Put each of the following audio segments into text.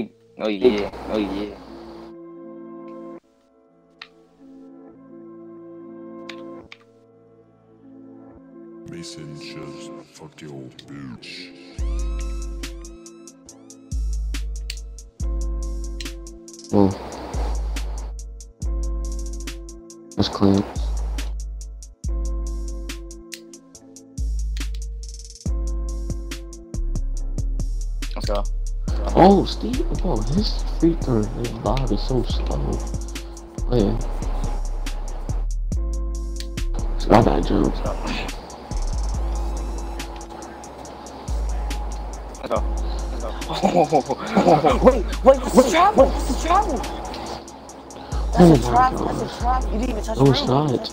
big. Oh yeah. Oh yeah. Mason just fuck the old bitch. Oh. That's clean. Let's go. Oh, Steve, bro, his free throw, his body is so slow. Oh yeah. So I gotta jump. Let's go. Let's go. Oh, wait, that's a travel! That's a trap, you didn't even touch the rim. No, it's not.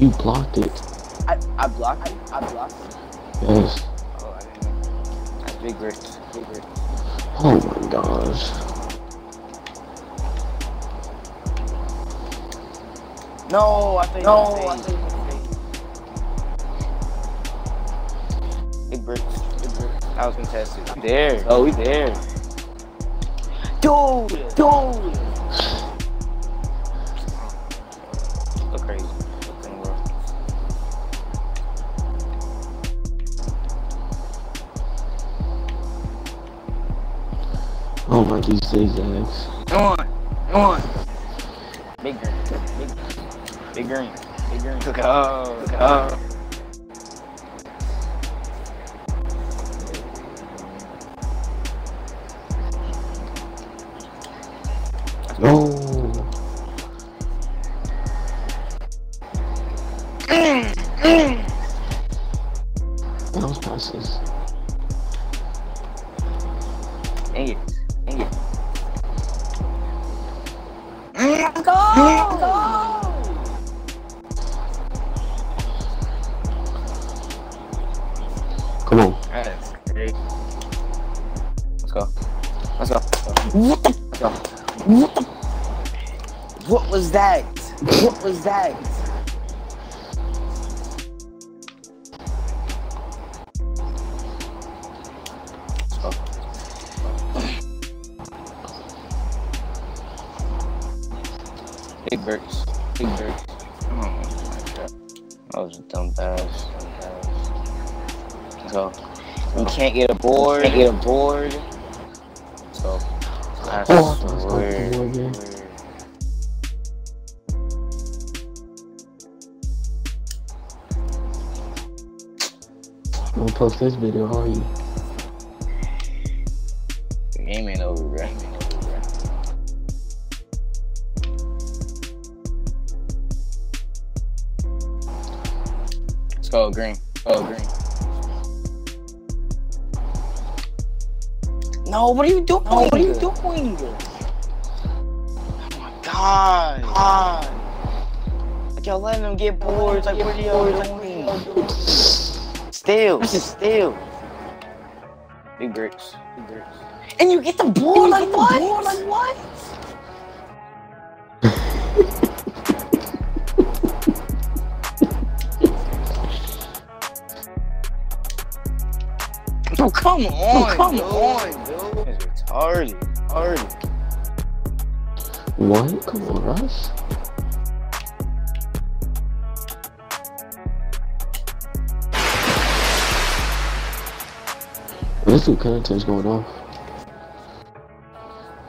You blocked it. I blocked it? Yes. Oh, I didn't know. That's big Rick. Big Rick. Oh my gosh. No, I think. Big Rick. I was contested. We there. Oh, we there. Dude. So crazy. Fucking world. Oh my, these zigzags. Come on. Big green. Look out. No. Those passes. Dang it. Go! Come on. Let's go. What the? What was that? Big Birds. Oh my God. That was a dumb pass. So, we can't get a board. So, that's weird. I'm gonna post this video, how are you? The game ain't over, bro. Let's go, green. No, what are you doing? Oh my God. Like, y'all letting them get boards. Like, what are y'all doing? This is steel. Big bricks. And you get the ball like what? Oh, come on, dude. It's retarded. What? Come on, Russ. This dude content's going off.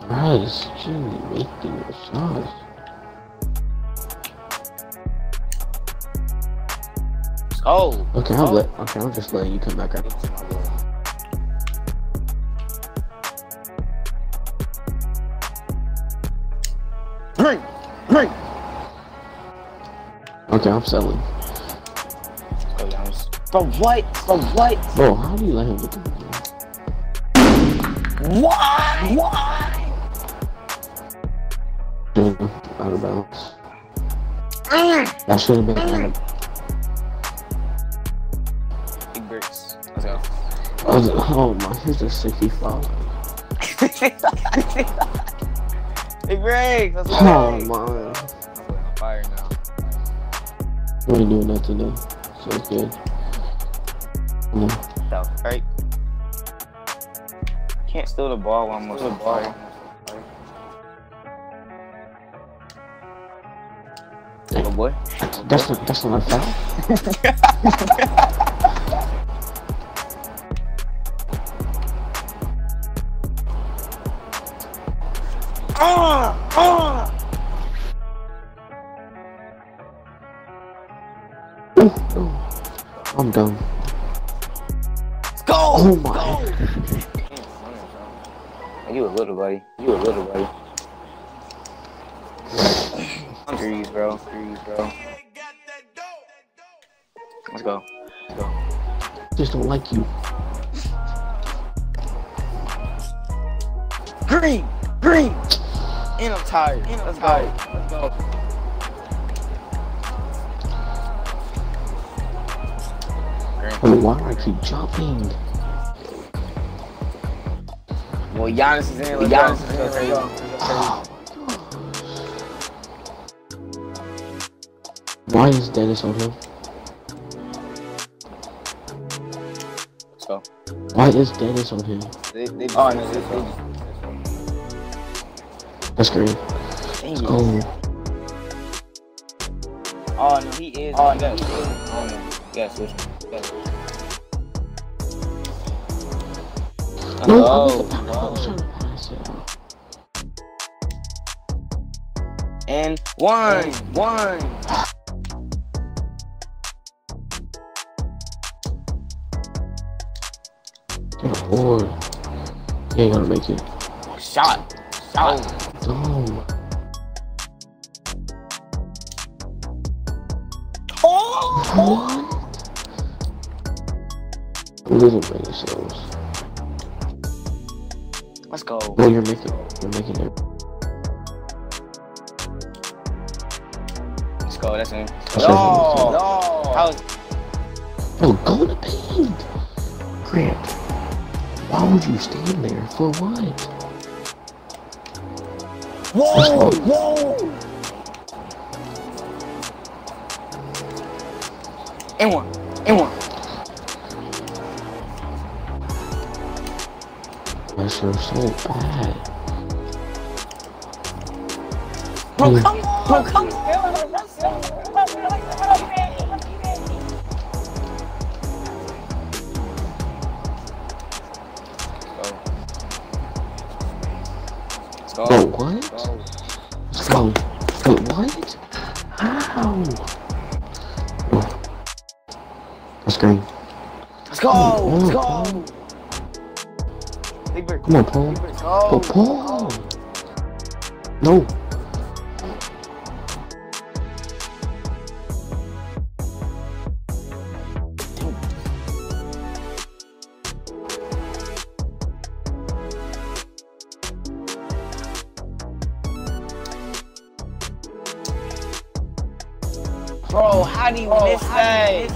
Bryce, you making your shots. Oh! Okay, I'll just let you come back up. Ring! Okay, I'm selling. But what? Bro, how do you let him get the ball? Why? Out of bounds. That should have been out of. Big bricks. Let's go. Oh my, he's a 65. Big bricks. Let's go. Oh my. I'm putting on fire now. We ain't doing that today, so it's good. No. Right. can't steal the ball when I'm on the ball. Little boy. That's the left foul. I'm done. Let's go! Oh my God. You a little buddy. You a little buddy. I'm threes, bro. Let's go. Just don't like you. Green! And I'm tired. Let's go. Oh, why are I keep jumping? Well, Giannis is in. Why is Dennis on him? Why is Dennis on him? That's great. Let's go. Oh, no, he is. Oh, no, he is. Oh, no. Yeah, switch. No. And one. Get bored. You ain't gonna make it. Shot. Oh. What? We're losing by ourselves. Let's go. Well, you're making it. Let's go. That's him. No. Go to paint. Grant, why would you stand there for what? Whoa! And one. That's so bad. Bro, what? Bro, what? How? That's great. Let's go! Let's go! Come on, Paul. Paul! No! Bro, how do you miss that? What?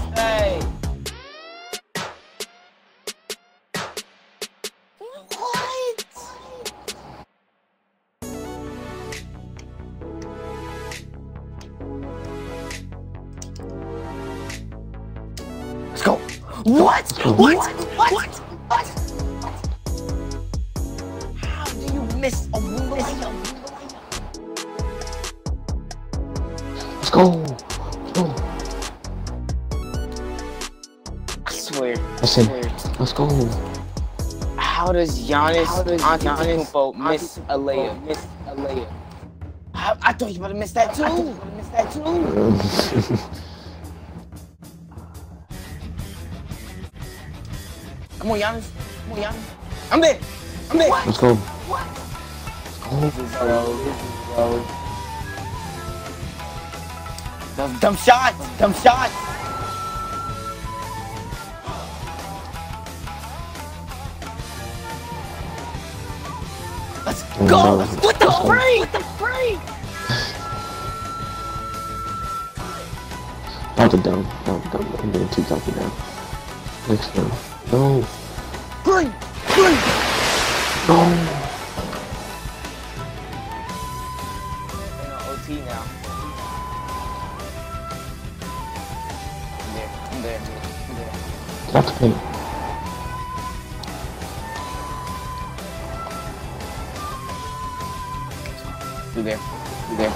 Let's go. What? How do you miss a window? Let's go. Let's go. How does Giannis Antetokounmpo miss a layup? I thought you were gonna miss that too. Come on, Giannis. I'm there. What? Let's go. What? Let's go. Those dumb shots. Let's go! What the freak! Not the dumb. I'm getting too cocky now. Next one. No. Green! No. In the OT now. I'm there. That's the paint. Through there. Through there.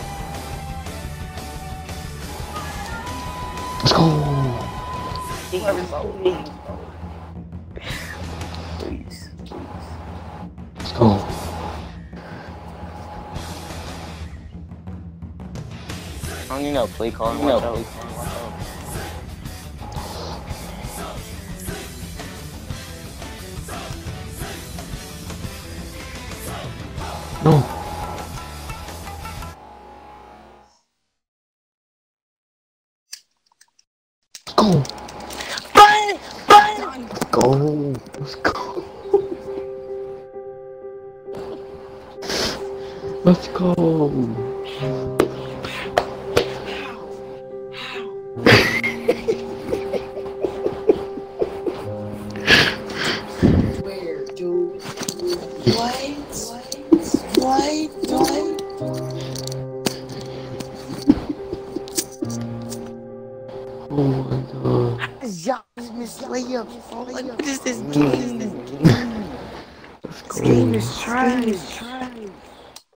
Let's go. Please. Let's go. I don't need no play call. No. Let's go. Burn! Burn! Let's go. Let's go. Let's go. Where, dude? What? Oh my god. This game is trash.